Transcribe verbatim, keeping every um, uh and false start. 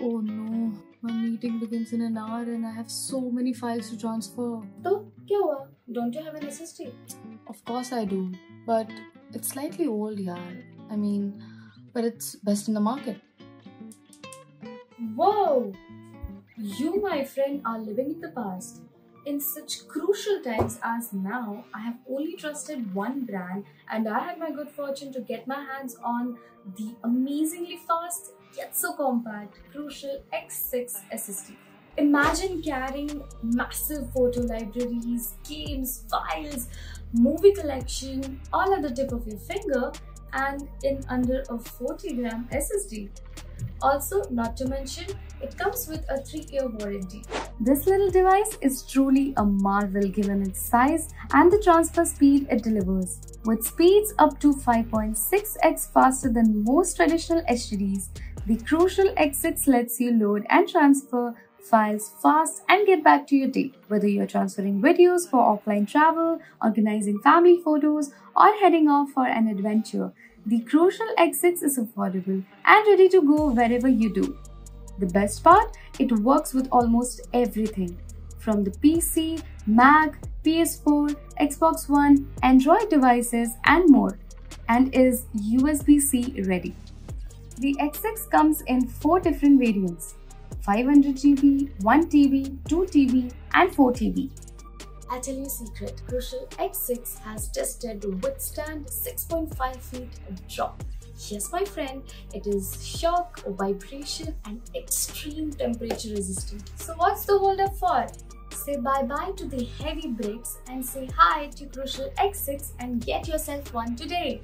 Oh no, my meeting begins in an hour and I have so many files to transfer. So, kya hua? Don't you have an S S D? Of course I do, but it's slightly old, yaar. I mean, but it's best in the market. Wow! You, my friend, are living in the past. In such crucial times as now, I have only trusted one brand and I had my good fortune to get my hands on the amazingly fast yet so compact Crucial X six S S D. Imagine carrying massive photo libraries, games, files, movie collection, all at the tip of your finger and in under a forty gram S S D. Also, not to mention, it comes with a three year warranty. This little device is truly a marvel given its size and the transfer speed it delivers. With speeds up to five point six x faster than most traditional H D Ds, the Crucial X six lets you load and transfer files fast and get back to your day. Whether you're transferring videos for offline travel, organizing family photos, or heading off for an adventure, the Crucial X six is affordable and ready to go wherever you do. The best part, it works with almost everything from the P C, Mac, P S four, Xbox One, Android devices and more, and is U S B C ready. The X six comes in four different variants: five hundred G B, one T B, two T B and four T B. I'll tell you a secret, Crucial X six has tested to withstand six point five feet drop. Yes, my friend, it is shock, vibration and extreme temperature resistant. So what's the hold up for? Say bye-bye to the heavy bricks and say hi to Crucial X six and get yourself one today.